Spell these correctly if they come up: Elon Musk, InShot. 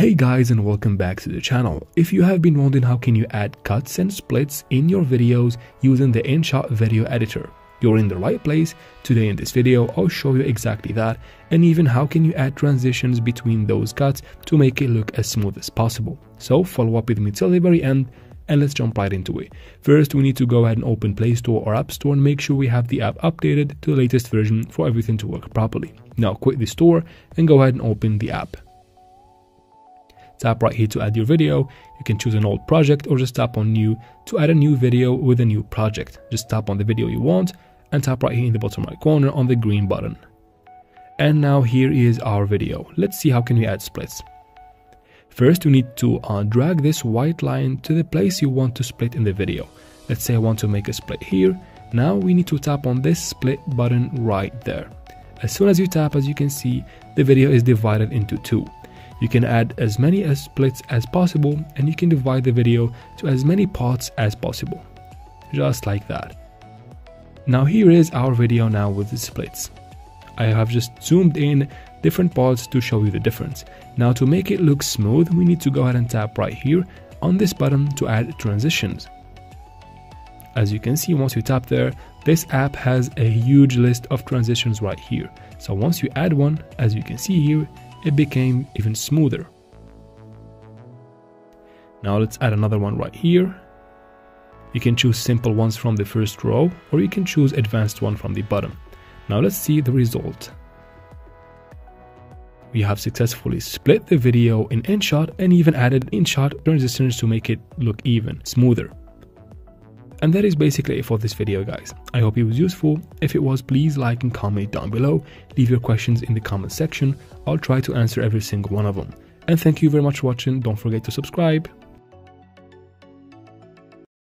Hey guys, and welcome back to the channel. If you have been wondering how can you add cuts and splits in your videos using the InShot video editor, you're in the right place. Today in this video, I'll show you exactly that, and even how can you add transitions between those cuts to make it look as smooth as possible. So follow up with me till the very end and let's jump right into it. First, we need to go ahead and open Play Store or App Store and make sure we have the app updated to the latest version for everything to work properly. Now quit the store and go ahead and open the app. Tap right here to add your video. You can choose an old project or just tap on new to add a new video with a new project. Just tap on the video you want and tap right here in the bottom right corner on the green button. And now here is our video. Let's see how can we add splits. First, we need to drag this white line to the place you want to split in the video. Let's say I want to make a split here. Now we need to tap on this split button right there. As soon as you tap, as you can see, the video is divided into two. You can add as many splits as possible, and you can divide the video to as many parts as possible. Just like that. Now here is our video now with the splits. I have just zoomed in different parts to show you the difference. Now to make it look smooth, we need to go ahead and tap right here on this button to add transitions. As you can see, once you tap there, this app has a huge list of transitions right here. So once you add one, as you can see here, it became even smoother. Now let's add another one right here. You can choose simple ones from the first row, or you can choose advanced one from the bottom. Now let's see the result. We have successfully split the video in InShot and even added InShot transitions to make it look even smoother. And that is basically it for this video, guys. I hope it was useful. If it was, please like and comment down below. Leave your questions in the comment section. I'll try to answer every single one of them. And thank you very much for watching. Don't forget to subscribe.